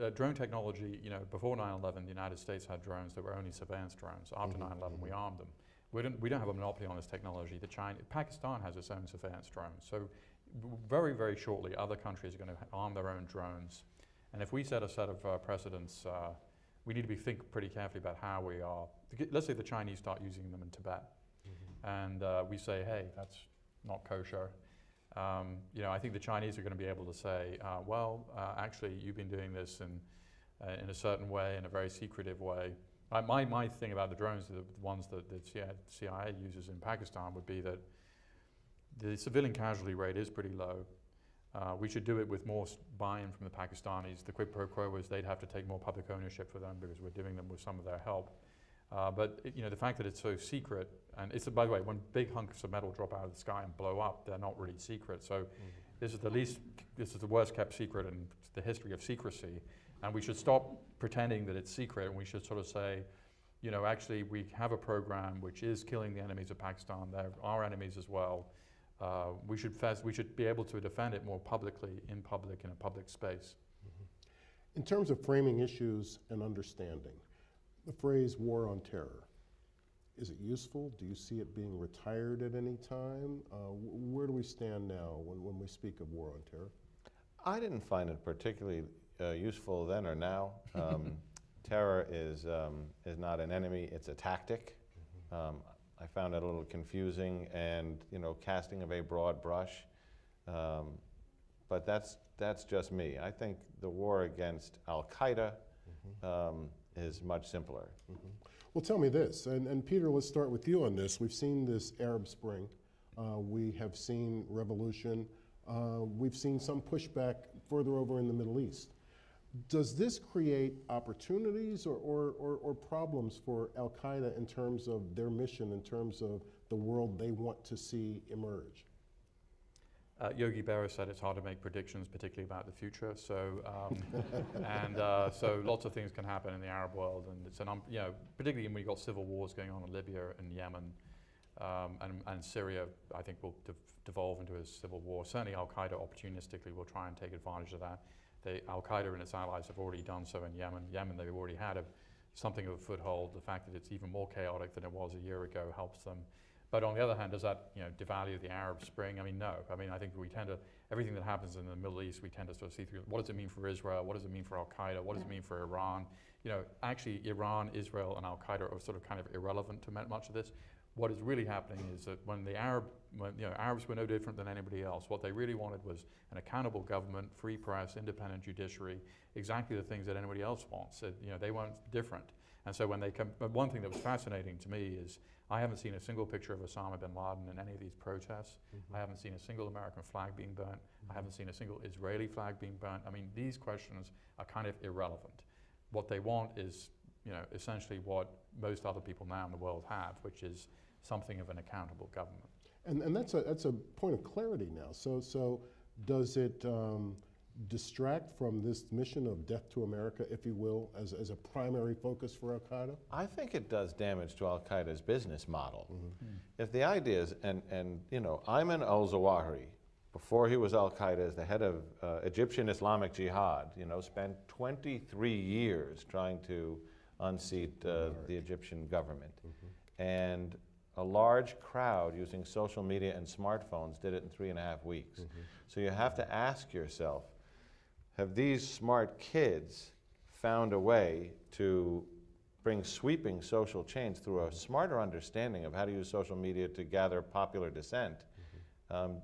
Uh, drone technology, you know, before nine eleven, the United States had drones that were only surveillance drones. After nine eleven, mm-hmm. we armed them. We don't, we don't have a monopoly on this technology. The China, Pakistan has its own surveillance drones. So very, very shortly, other countries are going to arm their own drones. And if we set a set of uh, precedents, uh, we need to be think pretty carefully about how we are. Let's say the Chinese start using them in Tibet. Mm-hmm. And uh, we say, hey, that's not kosher. um, you know, I think the Chinese are going to be able to say, uh, well, uh, actually, you've been doing this in, uh, in a certain way, in a very secretive way. Uh, my, my thing about the drones, the ones that the C I A uses in Pakistan, would be that the civilian casualty rate is pretty low. Uh, we should do it with more buy-in from the Pakistanis. The quid pro quo was they'd have to take more public ownership for them because we're giving them with some of their help. Uh, but it, you know, the fact that it's so secret, and it's, by the way, when big hunks of metal drop out of the sky and blow up, they're not really secret. So mm-hmm. this is the least, this is the worst kept secret in the history of secrecy. And we should stop pretending that it's secret, and we should sort of say, you know, actually we have a program which is killing the enemies of Pakistan. They're our enemies as well. Uh, we should fast, we should be able to defend it more publicly, in public, in a public space. Mm-hmm. In terms of framing issues and understanding, the phrase war on terror, is it useful? Do you see it being retired at any time? Uh, where do we stand now when, when we speak of war on terror? I didn't find it particularly uh, useful then or now. Um, terror is, um, is not an enemy, it's a tactic. Mm-hmm. um, I found it a little confusing and, you know, casting of a broad brush, um, but that's, that's just me. I think the war against al-Qaeda mm-hmm. um, is much simpler. Mm-hmm. Well, tell me this, and, and Peter, let's start with you on this. We've seen this Arab Spring, uh, we have seen revolution, uh, we've seen some pushback further over in the Middle East. Does this create opportunities or, or, or, or problems for al-Qaeda in terms of their mission, in terms of the world they want to see emerge? Uh, Yogi Berra said it's hard to make predictions, particularly about the future. So, um, and uh, so lots of things can happen in the Arab world, and it's an um, you know, particularly when we've got civil wars going on in Libya and Yemen, um, and, and Syria, I think will de devolve into a civil war. Certainly, al-Qaeda opportunistically will try and take advantage of that. They, al-Qaeda and its allies have already done so in Yemen. Yemen, they've already had a, something of a foothold. The fact that it's even more chaotic than it was a year ago helps them. But on the other hand, does that, you know, devalue the Arab Spring? I mean, no. I mean, I think we tend to, everything that happens in the Middle East, we tend to sort of see through. What does it mean for Israel? What does it mean for al-Qaeda? What does it mean for Iran? You know, actually, Iran, Israel, and al-Qaeda are sort of kind of irrelevant to much of this. What is really happening is that when the Arab, when, you know, Arabs were no different than anybody else. What they really wanted was an accountable government, free press, independent judiciary, exactly the things that anybody else wants. It, you know, they weren't different. And so when they come, but one thing that was fascinating to me is I haven't seen a single picture of Osama bin Laden in any of these protests. Mm-hmm. I haven't seen a single American flag being burnt. Mm-hmm. I haven't seen a single Israeli flag being burnt. I mean, these questions are kind of irrelevant. What they want is, you know, essentially what most other people now in the world have, which is something of an accountable government. And, and that's, a, that's a point of clarity now. So, so does it um, distract from this mission of death to America, if you will, as, as a primary focus for al-Qaeda? I think it does damage to al-Qaeda's business model. Mm-hmm. Mm. If the idea is, and, and you know, Ayman al-Zawahiri, before he was al-Qaeda, as the head of uh, Egyptian Islamic Jihad, you know, spent twenty-three years trying to unseat uh, the Egyptian government. Mm-hmm. And a large crowd using social media and smartphones did it in three and a half weeks. Mm-hmm. So you have to ask yourself, have these smart kids found a way to bring sweeping social change through a smarter understanding of how to use social media to gather popular dissent? Mm-hmm. Um,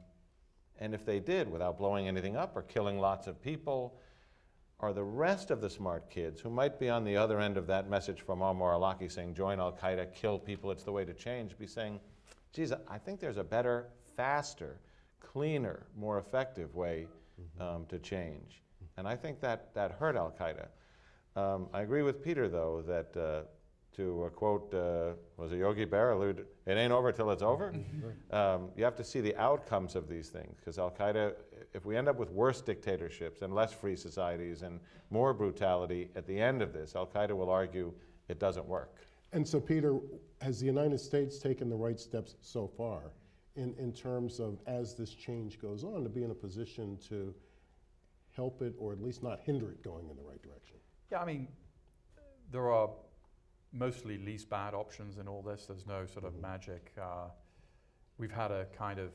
and if they did, without blowing anything up or killing lots of people, are the rest of the smart kids who might be on the other end of that message from Amwar al-Awlaki saying, join al-Qaeda, kill people, it's the way to change, be saying, geez, I think there's a better, faster, cleaner, more effective way um, to change. And I think that, that hurt al-Qaeda. Um, I agree with Peter, though, that uh, to uh, quote, uh, was it Yogi Berra, it ain't over till it's over? um, you have to see the outcomes of these things, because al-Qaeda, if we end up with worse dictatorships and less free societies and more brutality at the end of this, al-Qaeda will argue it doesn't work. And so, Peter, has the United States taken the right steps so far in, in terms of, as this change goes on, to be in a position to help it or at least not hinder it going in the right direction? Yeah, I mean, there are mostly least bad options in all this. There's no sort of magic. Uh, we've had a kind of,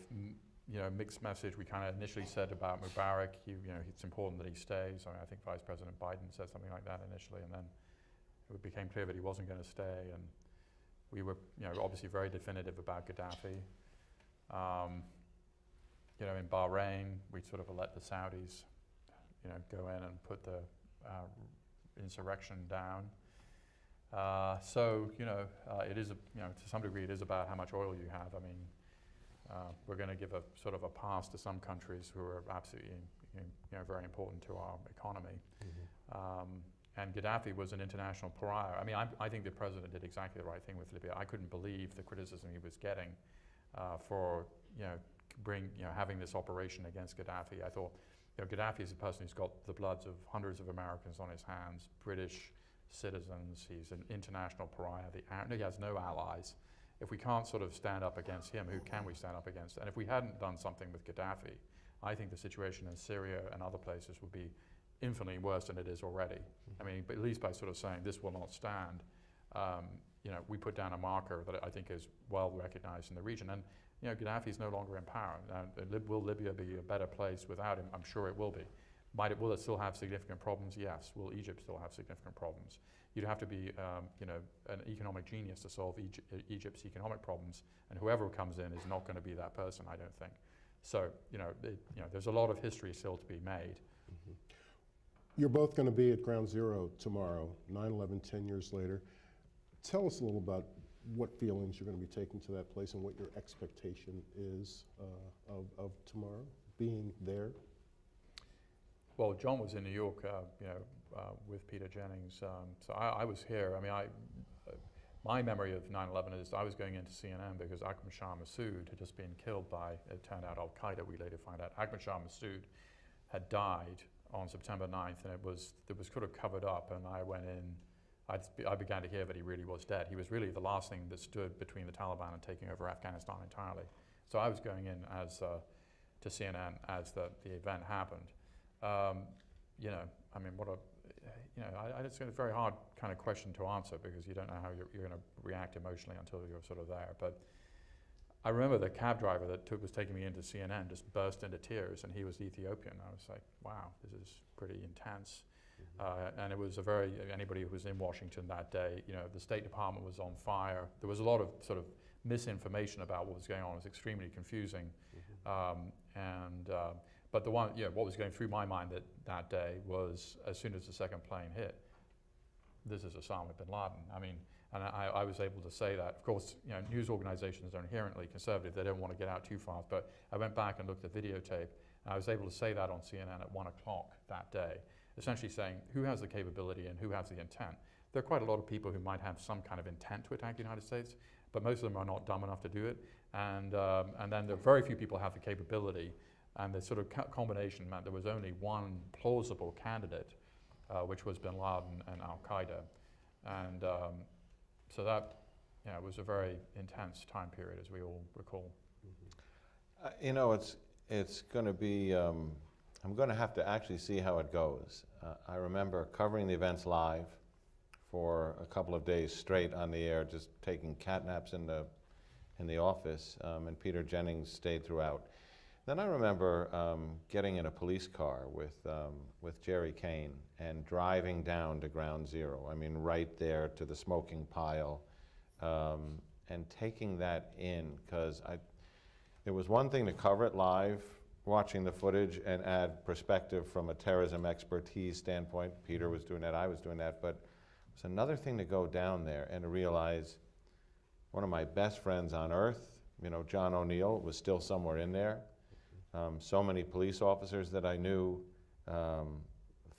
you know, mixed message. We kind of initially said about Mubarak, he, you know, it's important that he stays. I mean, I think Vice President Biden said something like that initially, and then it became clear that he wasn't going to stay. And we were, you know, obviously very definitive about Gaddafi. Um, you know, in Bahrain, we sort of let the Saudis, you know, go in and put the uh, insurrection down. Uh, so, you know, uh, it is, a, you know, to some degree, it is about how much oil you have. I mean, uh, we're going to give a sort of a pass to some countries who are absolutely, you know, very important to our economy. Mm-hmm. um, and Gaddafi was an international pariah. I mean, I, I think the president did exactly the right thing with Libya. I couldn't believe the criticism he was getting uh, for, you know, bring, you know, having this operation against Gaddafi. I thought, you know, Gaddafi is a person who's got the bloods of hundreds of Americans on his hands, British citizens. He's an international pariah. The, he has no allies. If we can't sort of stand up against him, who can we stand up against? And if we hadn't done something with Gaddafi, I think the situation in Syria and other places would be infinitely worse than it is already. Mm-hmm. I mean, but at least by sort of saying this will not stand, um, you know, we put down a marker that I think is well recognized in the region. And you know, Gaddafi's no longer in power. Now, will Libya be a better place without him? I'm sure it will be. Might it, will it still have significant problems? Yes. Will Egypt still have significant problems? You'd have to be, um, you know, an economic genius to solve Egy- Egypt's economic problems, and whoever comes in is not going to be that person, I don't think. So, you know, it, you know, there's a lot of history still to be made. Mm-hmm. You're both going to be at Ground Zero tomorrow, nine eleven, ten years later. Tell us a little about what feelings you're going to be taking to that place and what your expectation is uh, of, of tomorrow, being there. Well, John was in New York, uh, you know, uh, with Peter Jennings, um, so I, I was here. I mean, I, uh, my memory of nine eleven is I was going into C N N because Ahmad Shah Massoud had just been killed by, it turned out, Al Qaeda. We later find out Ahmad Shah Massoud had died on September ninth, and it was it was sort of covered up. And I went in, I'd, I began to hear that he really was dead. He was really the last thing that stood between the Taliban and taking over Afghanistan entirely. So I was going in as uh, to C N N as the the event happened. Um, you know, I mean, what a, you know, I, I, it's a very hard kind of question to answer because you don't know how you're, you're going to react emotionally until you're sort of there. But I remember the cab driver that took, was taking me into C N N just burst into tears, and he was Ethiopian. I was like, wow, this is pretty intense. Mm-hmm. uh, and it was a very, anybody who was in Washington that day, you know, the State Department was on fire. There was a lot of sort of misinformation about what was going on. It was extremely confusing. Mm-hmm. um, and, uh, But the one, you know, what was going through my mind that, that day was, as soon as the second plane hit, this is Osama bin Laden. I mean, and I, I was able to say that. Of course, you know, news organizations are inherently conservative. They don't want to get out too fast. But I went back and looked at the videotape, and I was able to say that on C N N at one o'clock that day, essentially saying who has the capability and who has the intent. There are quite a lot of people who might have some kind of intent to attack the United States, but most of them are not dumb enough to do it. And, um, and then there are very few people who have the capability. And the sort of co combination meant there was only one plausible candidate, uh, which was bin Laden and Al Qaeda. And um, so that, you know, was a very intense time period, as we all recall. Mm-hmm. uh, you know, it's, it's going to be, um, I'm going to have to actually see how it goes. Uh, I remember covering the events live for a couple of days straight on the air, just taking cat naps in the, in the office, um, and Peter Jennings stayed throughout. Then I remember um, getting in a police car with, um, with Jerry Kane and driving down to Ground Zero, I mean right there to the smoking pile, um, and taking that in, because I, it was one thing to cover it live, watching the footage and add perspective from a terrorism expertise standpoint. Peter was doing that, I was doing that, but it was another thing to go down there and to realize one of my best friends on earth, you know, John O'Neill, was still somewhere in there. Um, so many police officers that I knew, um,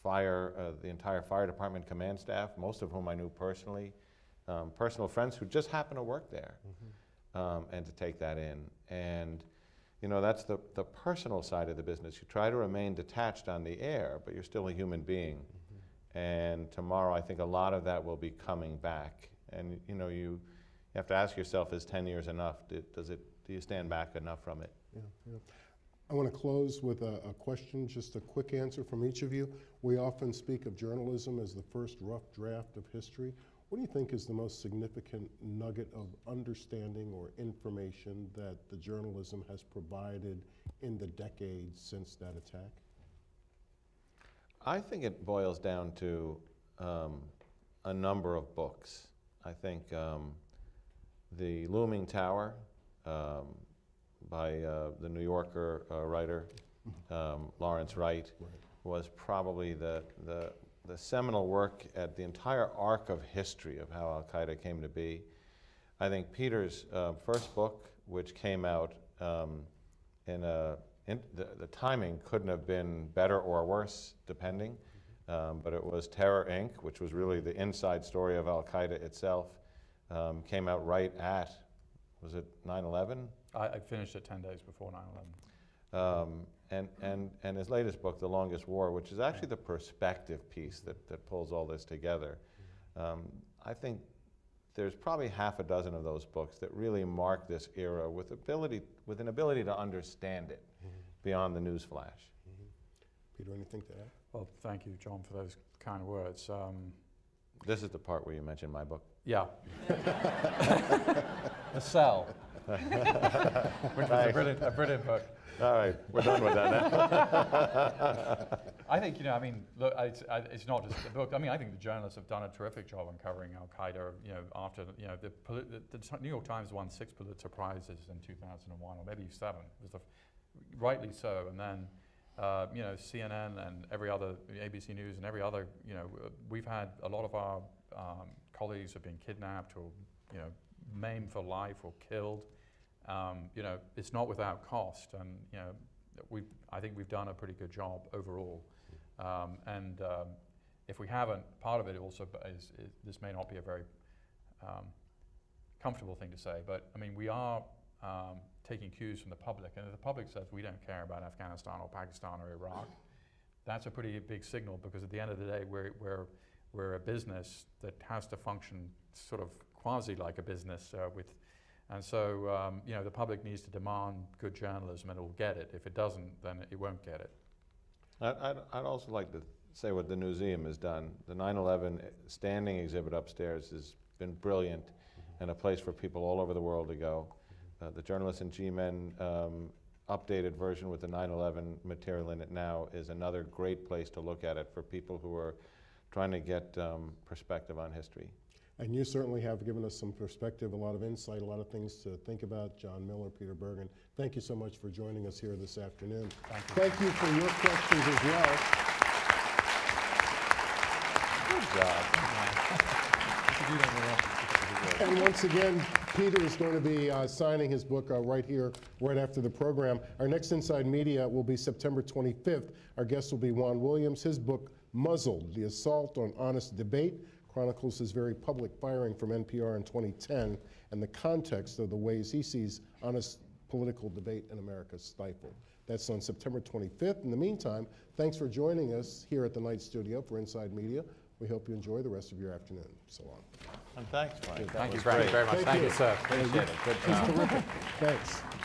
fire, uh, the entire fire department command staff, most of whom I knew personally, um, personal friends who just happened to work there, mm-hmm. um, and to take that in. And, you know, that's the, the personal side of the business. You try to remain detached on the air, but you're still a human being. Mm-hmm. And tomorrow, I think a lot of that will be coming back. And, you know, you, you have to ask yourself, is ten years enough? Does it, do you stand back enough from it? Yeah, yeah. I want to close with a, a question, just a quick answer from each of you. We often speak of journalism as the first rough draft of history. What do you think is the most significant nugget of understanding or information that the journalism has provided in the decades since that attack? I think it boils down to um, a number of books. I think um, The Looming Tower, um, by uh, the New Yorker uh, writer, um, Lawrence Wright, right. was probably the, the, the seminal work at the entire arc of history of how al-Qaeda came to be. I think Peter's uh, first book, which came out um, in a, in the, the timing couldn't have been better or worse, depending, um, but it was Terror Incorporated, which was really the inside story of al-Qaeda itself, um, came out right at, was it nine eleven? I, I finished it ten days before nine eleven. Um, and, and, and his latest book, The Longest War, which is actually the perspective piece that, that pulls all this together. Um, I think there's probably half a dozen of those books that really mark this era with, ability, with an ability to understand it mm-hmm. beyond the news flash. Mm-hmm. Peter, anything to add? Well, thank you, John, for those kind words. Um, this is the part where you mentioned my book. Yeah. The Cell. Which was a brilliant, a brilliant book. All right, we're done with that now. I think, you know, I mean, look, it's, it's not just the book. I mean, I think the journalists have done a terrific job uncovering al-Qaeda, you know, after, you know, the, the, the New York Times won six Pulitzer Prizes in two thousand one, or maybe seven, was the, rightly so. And then, uh, you know, C N N and every other, A B C News and every other, you know, we've had a lot of our um, colleagues have been kidnapped or, you know, maimed for life or killed. Um, you know, it's not without cost. And, you know, we I think we've done a pretty good job overall. Um, and um, if we haven't, part of it also is, is this may not be a very um, comfortable thing to say, but I mean, we are um, taking cues from the public, and if the public says we don't care about Afghanistan or Pakistan or Iraq, that's a pretty big signal, because at the end of the day, we're, we're, we're a business that has to function sort of quasi like a business uh, with, and so um, you know, the public needs to demand good journalism and it will get it. If it doesn't, then it won't get it. I'd, I'd also like to say what the museum has done. The nine eleven standing exhibit upstairs has been brilliant mm-hmm. and a place for people all over the world to go. Mm-hmm. uh, the Journalists and G-Men um, updated version with the nine eleven material in it now is another great place to look at it for people who are trying to get um, perspective on history. And you certainly have given us some perspective, a lot of insight, a lot of things to think about. John Miller, Peter Bergen, thank you so much for joining us here this afternoon. Thank you, thank you for your questions as well. Good job. And once again, Peter is going to be uh, signing his book uh, right here, right after the program. Our next Inside Media will be September twenty-fifth. Our guest will be Juan Williams. His book, Muzzled, The Assault on Honest Debate, chronicles his very public firing from N P R in twenty ten and the context of the ways he sees honest political debate in America stifled. That's on September twenty-fifth. In the meantime, thanks for joining us here at the Night Studio for Inside Media. We hope you enjoy the rest of your afternoon. So long. And thanks, Mike. Thank you very much. Thank you, sir. Appreciate it. Good job. Thanks.